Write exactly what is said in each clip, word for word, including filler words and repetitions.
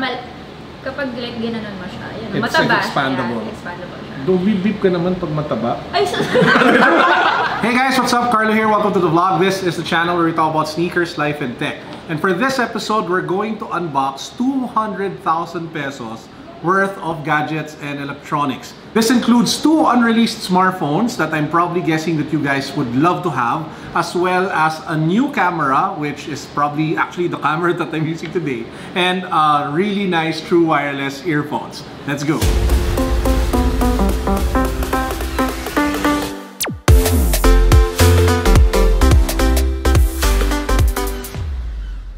mal kapag like ginanon mo siya, yun, it's mataba. Like expandable. Yeah, expandable siya. Do bibib ka naman pag mataba. Ay, hey guys, what's up? Carlo here. Welcome to the vlog. This is the channel where we talk about sneakers, life, and tech. And for this episode, we're going to unbox two hundred thousand pesos worth of gadgets and electronics. This includes two unreleased smartphones that I'm probably guessing that you guys would love to have, as well as a new camera, which is probably actually the camera that I'm using today, and uh, really nice true wireless earphones. Let's go.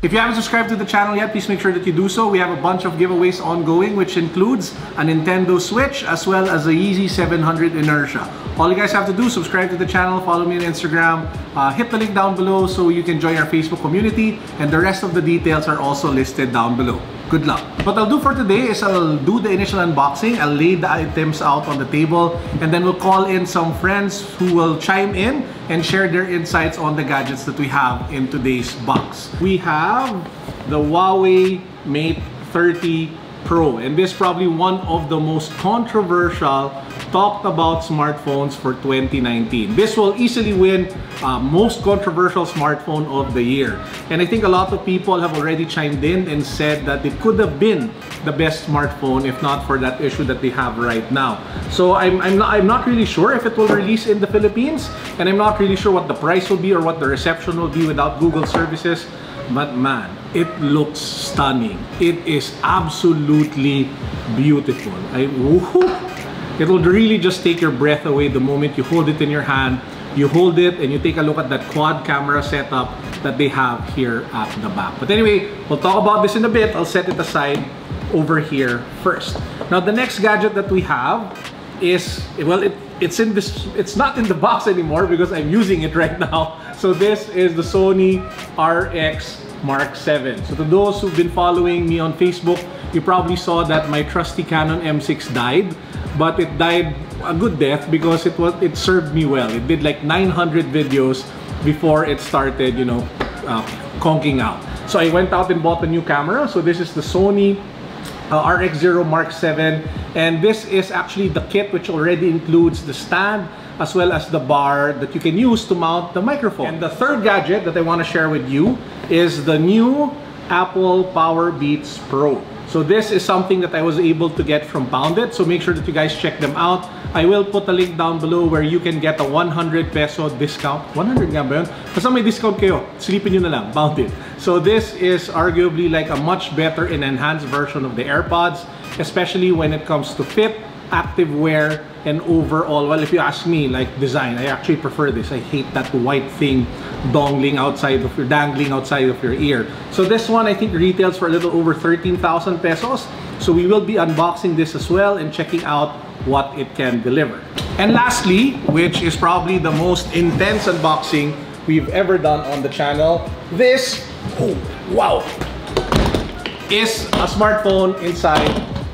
If you haven't subscribed to the channel yet, please make sure that you do so. We have a bunch of giveaways ongoing, which includes a Nintendo Switch as well as a Yeezy seven hundred Inertia. All you guys have to do is subscribe to the channel, follow me on Instagram, uh, hit the link down below so you can join our Facebook community, and the rest of the details are also listed down below. Good luck. What I'll do for today is I'll do the initial unboxing, I'll lay the items out on the table, and then we'll call in some friends who will chime in and share their insights on the gadgets that we have in today's box. We have the Huawei Mate thirty Pro, and this is probably one of the most controversial talked about smartphones for twenty nineteen. This will easily win uh, most controversial smartphone of the year, and I think a lot of people have already chimed in and said that it could have been the best smartphone if not for that issue that they have right now. So I'm, I'm, not, I'm not really sure if it will release in the Philippines, and I'm not really sure what the price will be or what the reception will be without Google services, but man, it looks stunning. It is absolutely beautiful. I, it'll really just take your breath away the moment you hold it in your hand. You hold it and you take a look at that quad camera setup that they have here at the back. But anyway, we'll talk about this in a bit. I'll set it aside over here first. Now, the next gadget that we have is, well, it, it's in this, it's not in the box anymore because I'm using it right now. So this is the Sony R X one hundred Mark seven. So to those who've been following me on Facebook, you probably saw that my trusty Canon M six died, but it died a good death because it was it served me well. It did like nine hundred videos before it started, you know, uh, conking out. So I went out and bought a new camera. So this is the Sony uh, R X zero Mark seven, and this is actually the kit which already includes the stand, as well as the bar that you can use to mount the microphone. And the third gadget that I want to share with you is the new Apple PowerBeats Pro. So this is something that I was able to get from Bounded, so make sure that you guys check them out. I will put a link down below where you can get a one hundred peso discount. one hundred nga ba yun? Basta may discount kayo. Silipin nyo na lang, Bounded. So this is arguably like a much better and enhanced version of the AirPods, especially when it comes to fit, active wear, and overall, well, if you ask me, like design, I actually prefer this. I hate that white thing dangling outside of your dangling outside of your ear. So this one I think retails for a little over thirteen thousand pesos. So we will be unboxing this as well and checking out what it can deliver. And lastly, which is probably the most intense unboxing we've ever done on the channel, this, oh wow, is a smartphone inside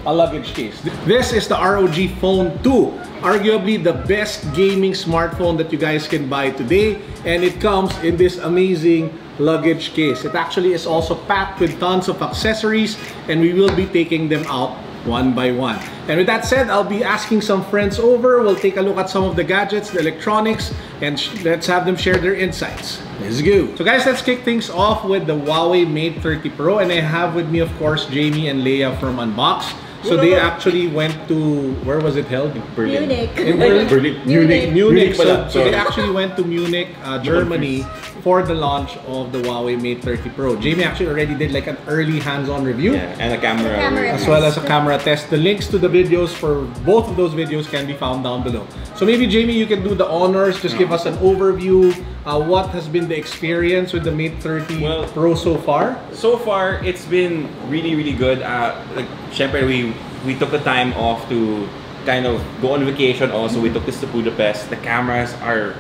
a luggage case. This is the R O G Phone two, arguably the best gaming smartphone that you guys can buy today, and it comes in this amazing luggage case. It actually is also packed with tons of accessories, and we will be taking them out one by one. And with that said, I'll be asking some friends over. We'll take a look at some of the gadgets, the electronics, and let's have them share their insights. Let's go. So guys, let's kick things off with the Huawei Mate thirty Pro, and I have with me, of course, Jamie and Leah from Unbox. So they actually went to, where was it held? Berlin. Munich. In Berlin. Berlin. Munich. Munich. Munich. So, so they actually went to Munich, uh, Germany for the launch of the Huawei Mate thirty Pro. Jamie actually already did like an early hands-on review. Yeah, and a camera. A camera as well as a camera test. The links to the videos for both of those videos can be found down below. So maybe Jamie, you can do the honors. Just give us an overview. Uh, what has been the experience with the Mate thirty well, Pro so far? So far, it's been really, really good. Uh, like, syempre, we we took the time off to kind of go on vacation. Also, we took this to Budapest. The cameras are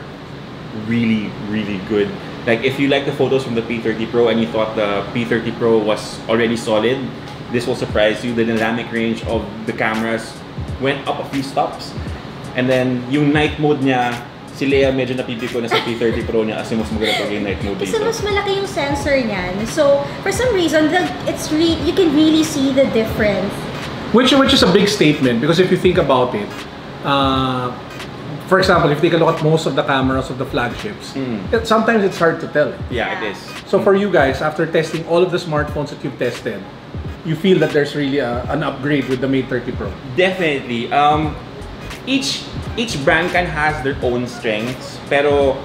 really, really good. Like, if you like the photos from the P thirty Pro and you thought the P thirty Pro was already solid, this will surprise you. The dynamic range of the cameras went up a few stops, and then yung night mode niya. Si Leah medyo napipiko na sa P thirty Pro niya kasi mas maganda pag yung night mode dito. Kasi mas malaki yung sensor niyan. So, for some reason, the, it's re you can really see the difference. Which, which is a big statement because if you think about it, uh, for example, if you take a look at most of the cameras of the flagships, mm. it, sometimes it's hard to tell. Yeah, yeah. It is. So, mm. for you guys, after testing all of the smartphones that you've tested, you feel that there's really a, an upgrade with the Mate thirty Pro? Definitely. Um, each... Each brand can has their own strengths, pero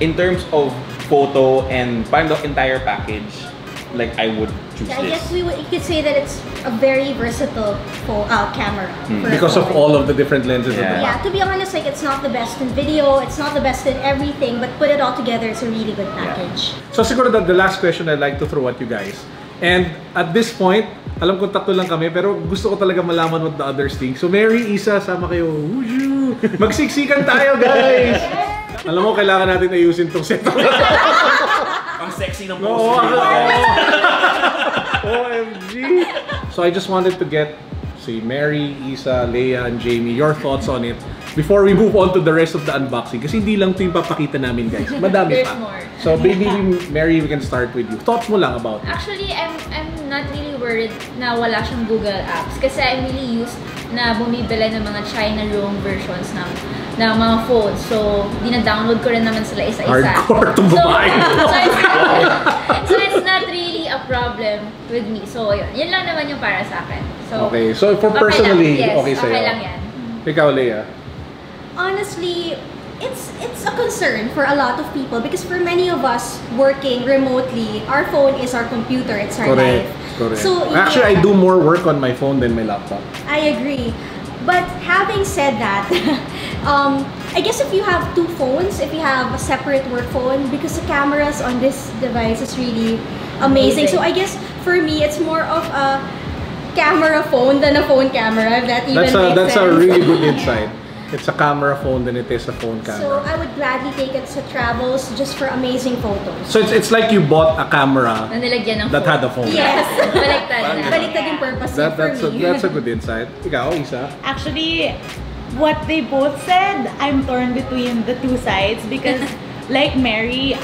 in terms of photo and the entire package, like I would choose yeah, this. I guess we would, you could say that it's a very versatile uh, camera. Hmm. Because of all of the different lenses. Yeah. yeah, to be honest, like it's not the best in video, it's not the best in everything, but put it all together, it's a really good package. Yeah. So siguro that the last question I'd like to throw at you guys. And at this point, alam ko tatlo lang kami, pero gusto ko talaga malaman what the others think. So Mary, Isa, sama kayo. Magsiksikan tayo, guys! Alam mo, kailangan natin ayusin itong set. Ang sexy ng pose. Oo, O M G! So I just wanted to get, say, Mary, Isa, Leah, and Jamie, your thoughts on it before we move on to the rest of the unboxing. Kasi hindi lang ito yung papakita namin, guys. Madami pa. So maybe, Mary, we can start with you. Thoughts mo lang about it. Actually, I'm, I'm not really worried na wala siyang Google Apps kasi I'm really used na bumibili ng mga China roam versions ng, ng mga phones. So, dina-download ko rin naman sila isa-isa. Hardcore to buy! So, so, it's not, so, it's not really a problem with me. So, yun. Yun lang naman yung para sa akin. So, okay. So, for personally, okay, lang, yes, okay sa'yo? Okay lang yan. Ikaw, Leah? Honestly, It's, it's a concern for a lot of people because for many of us working remotely, our phone is our computer, it's our correct, life. Correct. So, actually, yeah, I do more work on my phone than my laptop. I agree. But having said that, um, I guess if you have two phones, if you have a separate work phone, because the cameras on this device is really amazing. amazing. So I guess for me, it's more of a camera phone than a phone camera. If that even that's a, makes that's sense. a really good insight. It's a camera phone than it is a phone camera. So I would gladly take it to travels just for amazing photos. So it's it's like you bought a camera ng that had a phone. Yes. Baliktad na. Baliktad yung purpose that, for that's me. A, that's a good insight. Ikaw, Isa? Actually, what they both said, I'm torn between the two sides because like Mary,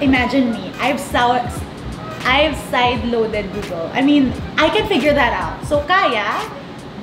imagine me. I've saw, I've side-loaded Google. I mean, I can figure that out. So kaya.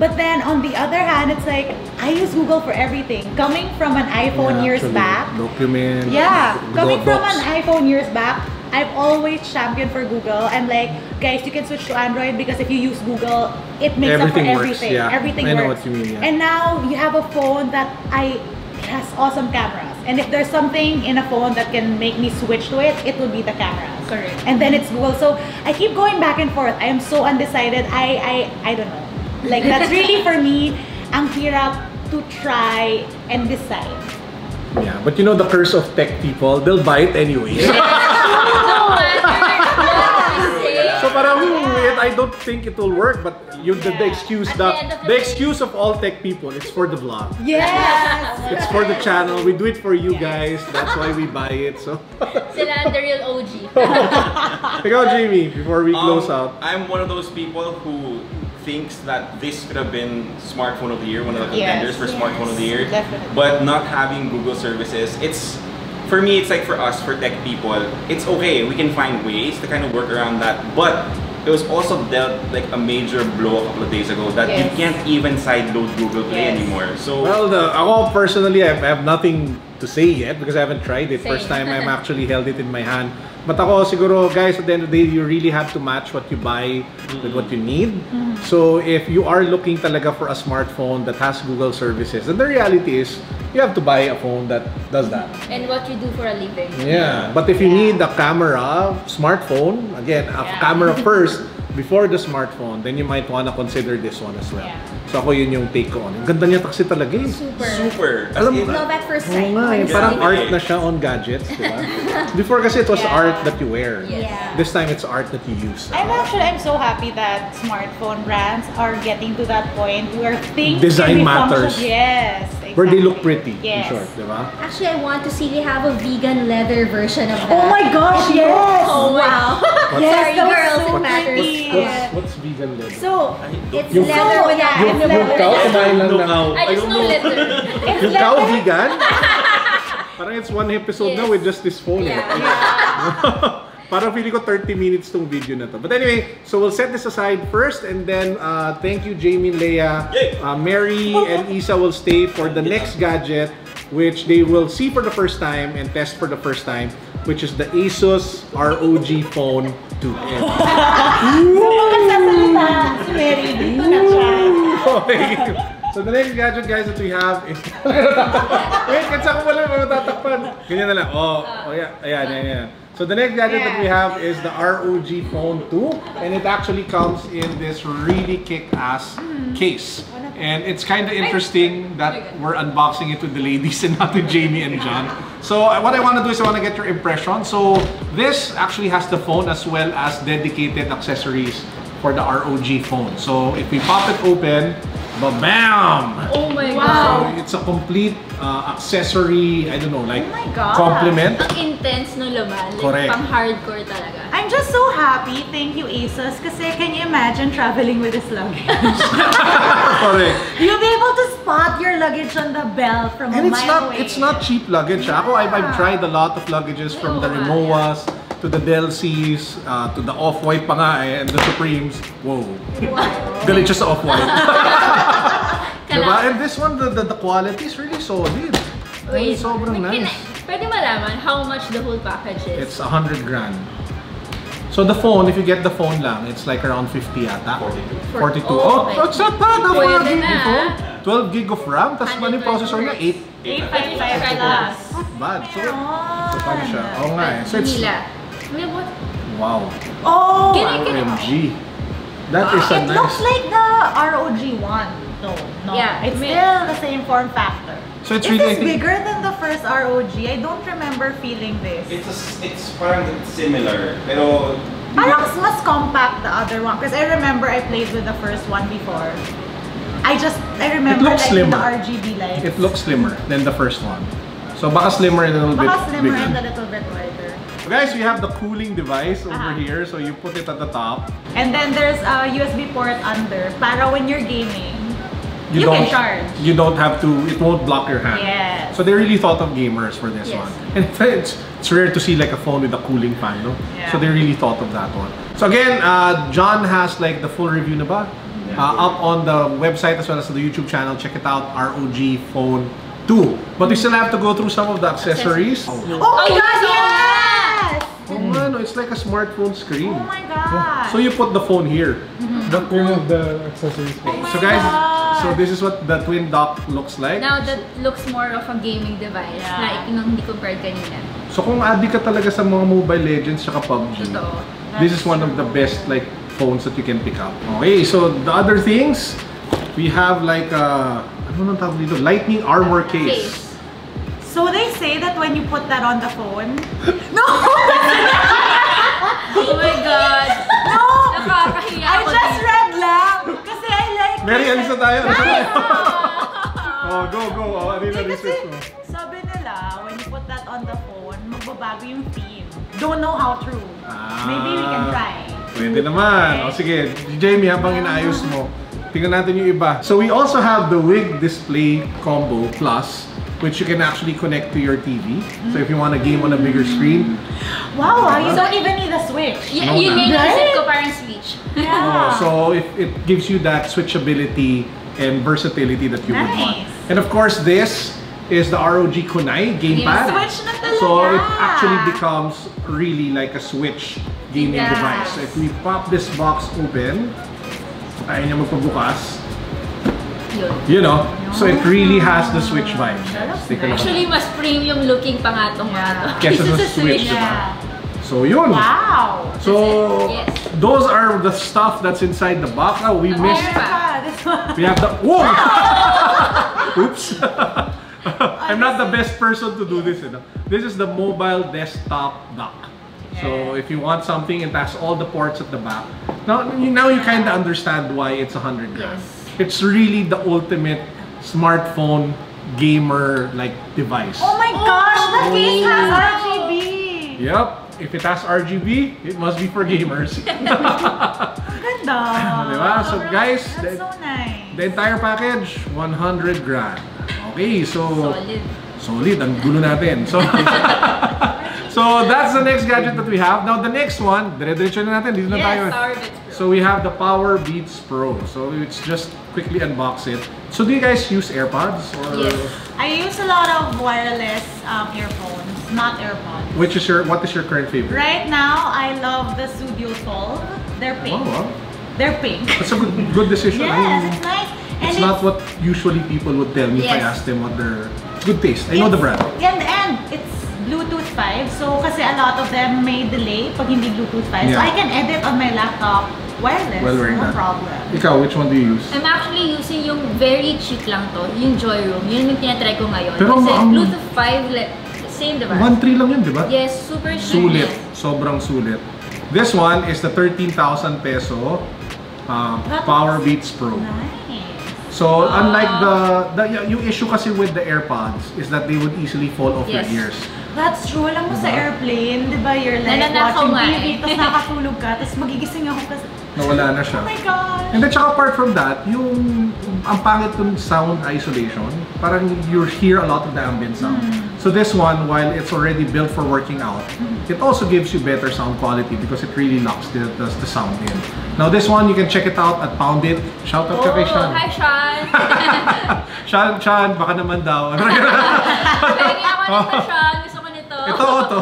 But then on the other hand, it's like I use Google for everything. Coming from an iPhone yeah, years back, document. Yeah, coming from an iPhone years back, I've always championed for Google. I'm like, guys, you can switch to Android because if you use Google, it makes everything up for works, everything. Yeah. Everything I know works. What you mean, yeah. And now you have a phone that I it has awesome cameras. And if there's something in a phone that can make me switch to it, it will be the cameras. Correct. And then it's Google. So I keep going back and forth. I am so undecided. I I I don't know. Like that's really for me, ang hirap to try and decide. Yeah, but you know the curse of tech people, they'll buy it anyway. Yeah. So parang yeah. I don't think it will work, but you yeah. the, the excuse the, the excuse of all tech people, it's for the vlog. Yes. It's for the channel. We do it for you yes. guys. That's why we buy it. So sila the real O G. Check out Jamie before we um, close out. I'm one of those people who thinks that this could have been smartphone of the year, one of the contenders yes, for yes, smartphone of the year. Definitely. But not having Google services, it's for me, it's like for us, for tech people, it's okay. We can find ways to kind of work around that. But it was also dealt like a major blow a couple of days ago that yes. you can't even sideload Google Play yes. anymore. So well, the, well personally, I have nothing to say yet because I haven't tried it. Same. First time I'm actually held it in my hand. But ako siguro guys, at the end of the day, you really have to match what you buy with what you need. Mm-hmm. So if you are looking talaga for a smartphone that has Google services, then the reality is you have to buy a phone that does that. And what you do for a living. Yeah, but if you yeah. need a camera, smartphone, again, a yeah. camera first before the smartphone, then you might want to consider this one as well. Yeah. So ako yun yung take ko on. Ang ganda niya taksi talaga eh. Super. Super. Alam mo ba? Love at first sight. Oh, parang art na siya on gadgets, di ba? Before kasi it was yeah. art that you wear. Yeah. This time it's art that you use. I'm actually, I'm so happy that smartphone brands are getting to that point where things design matters. Yes. Exactly. Where they look pretty, yes. in short, di ba? Actually, I want to see they have a vegan leather version of that. Oh my gosh, yes! Oh wow. What's, yes, sorry, girls, it matters. What's, what's vegan leather? So, it's yung leather with that. Yung cow, kumain lang lang. I just know leather. Yung cow vegan? Parang it's one episode yes. now with just this phone. Yeah. Yeah. Parang feeling ko thirty minutes tong video na to. But anyway, so we'll set this aside first, and then uh, thank you Jamie, Leah, uh, Mary, and Isa will stay for the next gadget, which they will see for the first time and test for the first time, which is the ASUS R O G Phone two. So the next gadget, guys, that we have is... Wait, kansa ko pala matatakpan. Ganyan na lang. Oh, oh yeah, ayan, ayan, ayan. So the next gadget yeah. that we have is the R O G Phone two, and it actually comes in this really kick-ass mm. case. And it's kind of interesting that we're unboxing it with the ladies and not with Jamie and John. So what I want to do is I want to get your impression. So this actually has the phone as well as dedicated accessories for the R O G phone. So if we pop it open, ba-bam! Oh my wow. God! So it's a complete uh, accessory, I don't know, like oh complement. Ang intense no laman. Correct. Like, pang hardcore talaga. I'm just so happy. Thank you, ASUS. Kasi can you imagine traveling with this luggage? Correct. You'll be able to spot your luggage on the belt from and a it's mile not, away. It's not cheap luggage. Yeah. Ako, I've, I've tried a lot of luggages yeah. from the Rimowas, yeah. to the Delseys, uh, to the Off-White pa nga eh, and the Supremes. Whoa. Galit siya sa Off-White. Diba? And this one, the, the, the quality is really solid. Wait, it's sobrang nice. Pwede malaman how much the whole package is? It's one hundred grand. So the phone, if you get the phone lang, it's like around fifty ata. forty-two. forty-two. Oh, oh, it's not bad. twelve gig of RAM, tas money processor na eight. eight fifty-five. Not bad. So, so paano siya? Oo nga eh. So it's... Wow. Oh! O M G. That is a nice... It looks like the R O G one. No, no. Yeah, it's still the same form factor. So it's really bigger than the first R O G. I don't remember feeling this. It's it's parang similar, pero parang mas compact the other one. Because I remember I played with the first one before. I just I remember like the R G B lights. It looks slimmer than the first one. So baka slimmer and a little bit bigger. Baka slimmer and a little bit wider. So guys, we have the cooling device over here. So you put it at the top. And then there's a U S B port under para when you're gaming, you, you don't, can charge. You don't have to, it won't block your hand. Yes. So they really thought of gamers for this yes. one. And it's, it's rare to see like a phone with a cooling fan, no? Yeah. So they really thought of that one. So again, uh, John has like the full review na ba? Yeah. Uh, up on the website as well as the YouTube channel. Check it out, R O G Phone two. But we still have to go through some of the accessories. Oh, oh my god, yes! Oh man, it's like a smartphone screen. Oh my god! So you put the phone here. Mm-hmm. The one of the accessories. Oh so guys, god. So this is what the twin dock looks like. Now that looks more of a gaming device yeah. na hindi compared kanina. So kung adik ka talaga sa mga Mobile Legends at P U B G, this is one of the best like phones that you can pick up. Okay, so the other things, we have like a... Ano nang tawag dito? Lightning Armor case. case. So they say that when you put that on the phone... No! Oh my god! No! Nakakahiya I ko just din. read lang! Kasi I like... Mary, alis na tayo! Oh, go, go! Oh, ano yung research mo? Sabi nila, when you put that on the phone, magbabago yung theme. Don't know how true. Ah, maybe we can try. Pwede naman. Okay. O sige, Jamie, habang inaayos mo. Tingnan natin yung iba. So we also have the Wig Display Combo Plus, which you can actually connect to your T V. Mm-hmm. So if you want to game on a bigger screen. Wow, uh, you don't even need a switch. Yeah, no you need right? ko parang switch. Yeah. Oh, so it, it gives you that switchability and versatility that you nice. would want. And of course, this is the R O G Kunai Gamepad. So it actually becomes really like a Switch gaming yes. device. So if we pop this box open, ayaw niya magpabukas. You know, so it really has the Switch vibe. Actually, mas premium looking pa nga itong yeah. kesa sa Switch, yeah. diba? So yun. Wow! So, yes. those are the stuff that's inside the box. Oh, we missed... We have the... Whoa! Oops! I'm not the best person to do this, you know? This is the mobile desktop dock. So if you want something, it has all the ports at the back. Now you, now you kind of understand why it's one hundred grand. Yes. It's really the ultimate smartphone gamer like device. Oh my oh, gosh, the oh. case has R G B! Yep, if it has R G B, it must be for gamers. Ganda. So guys, that's the, so nice. The entire package, one hundred grand. Okay, so... Solid. Solid, ang gulo natin. So, so that's the next gadget that we have. Now, the next one, dire-diretso na natin. Dito na tayo. So we have the PowerBeats Pro. So it's just quickly unbox it. So do you guys use AirPods? Or? Yes. I use a lot of wireless um, earphones, not AirPods. Which is your, what is your current favorite? Right now, I love the Studio Soul. They're pink. Oh, wow. They're pink. That's a good, good decision. Yes, I, it's nice. It's and not it's, what usually people would tell me yes. if I ask them what their... Good taste. I it's, know the brand. And, and it's Bluetooth five. So, kasi a lot of them may delay pag hindi Bluetooth five. Yeah. So, I can edit on my laptop wireless. Well, no that. problem. Ikaw, which one do you use? I'm actually using yung very cheap lang to. Yung Joyroom. Yun yung tinatry ko ngayon. Pero, kasi um, Bluetooth five, like, same diba? one three lang yun, diba? Yes, super cheap. Sulit. Sobrang sulit. This one is the thirteen thousand peso uh, PowerBeats Pro. Nice. So uh, unlike the, the yung issue kasi with the AirPods is that they would easily fall off yes. your ears. That's true. Alam mo diba? Sa airplane, di ba, you're like watching T V, tapos nakatulog ka, tapos magigising ako kasi nawala na siya. Oh my gosh! And then tsaka apart from that, yung ang pangit yung sound isolation, parang you hear a lot of the ambient sound. Mm. So this one, while it's already built for working out, mm. it also gives you better sound quality because it really locks the, the, the sound in. Now this one, you can check it out at Bounded. Shout out to Sean. Hi Sean! Sean, Sean, baka naman daw. Pwede ako nito Sean, gusto ko nito. Ito, ito.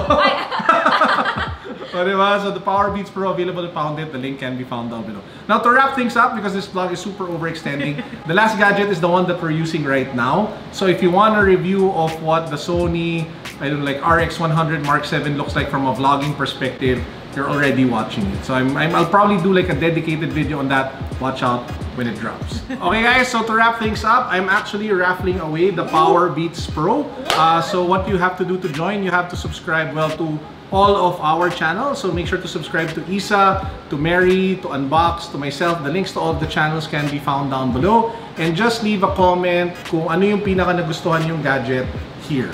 So, diba? So the PowerBeats Pro available to Bounded. The link can be found down below. Now to wrap things up, because this vlog is super overextending, the last gadget is the one that we're using right now. So if you want a review of what the Sony, I don't know, like R X one hundred Mark seven looks like from a vlogging perspective, you're already watching it. So I'm, I'm, I'll probably do like a dedicated video on that. Watch out when it drops. Okay guys, so to wrap things up, I'm actually raffling away the PowerBeats Pro. Uh, so what you have to do to join, you have to subscribe well to all of our channels. So make sure to subscribe to Isa, to Mary, to Unbox, to myself. The links to all of the channels can be found down below. And just leave a comment kung ano yung pinaka nagustuhan yung gadget here.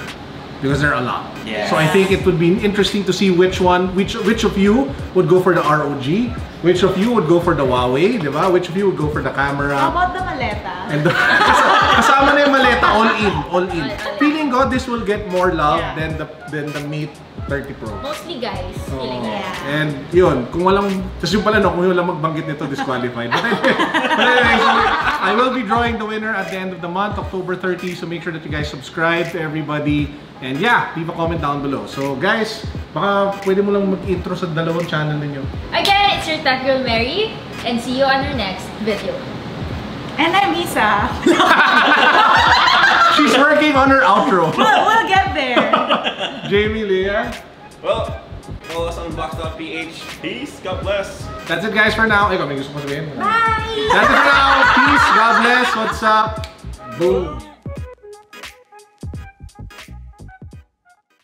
Because there are a lot. Yes. So I think it would be interesting to see which one, which which of you would go for the R O G, which of you would go for the Huawei, diba? Which of you would go for the camera. How about the maleta? And the, kasama na yung maleta, all in, all in. Feeling ko, this will get more love yeah. than the than the Mate thirty Pro. Mostly guys. So, yeah. And yun, kung walang, tas yung pala no, kung walang magbanggit nito, disqualified. But anyway, but anyway, so I will be drawing the winner at the end of the month, October thirtieth. So make sure that you guys subscribe to everybody. And yeah, leave a comment down below. So guys, baka pwede mo lang mag-intro sa dalawang channel ninyo. Again, it's your tech girl Mary, and see you on our next video. And I'm Isa. She's working on her outro. We'll, we'll get there. Jamie, Leah. Well, follow us on Unbox P H. Peace, God bless. That's it guys for now. Ikaw, may gusto ko sabihin? Bye! That's it for now. Peace, God bless. What's up? Boom.